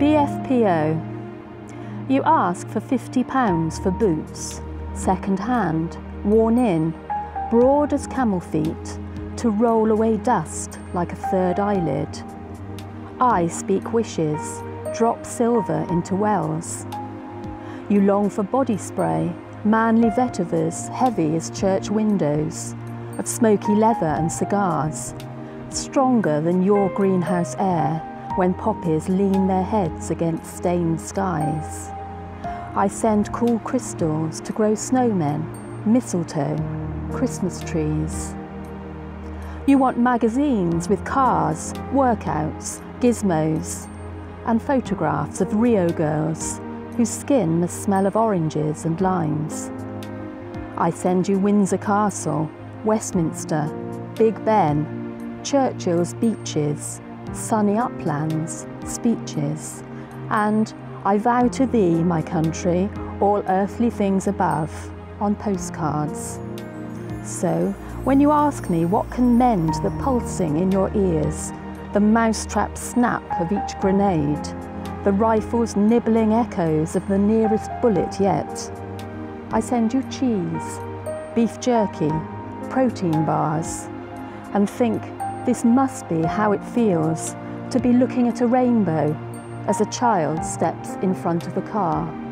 BFPO. You ask for £50 for boots, second-hand, worn in, broad as camel feet, to roll away dust like a third eyelid. I speak wishes, drop silver into wells. You long for body spray, manly vetivers heavy as church windows, of smoky leather and cigars, stronger than your greenhouse air when poppies lean their heads against stained skies. I send cool crystals to grow snowmen, mistletoe, Christmas trees. You want magazines with cars, workouts, gizmos, and photographs of Rio girls whose skin must smell of oranges and limes. I send you Windsor Castle, Westminster, Big Ben, Churchill's beaches, sunny uplands, speeches, and I vow to thee, my country, all earthly things above, on postcards. So, when you ask me what can mend the pulsing in your ears, the mousetrap snap of each grenade, the rifle's nibbling echoes of the nearest bullet yet, I send you cheese, beef jerky, protein bars, and think, this must be how it feels to be looking at a rainbow as a child steps in front of a car.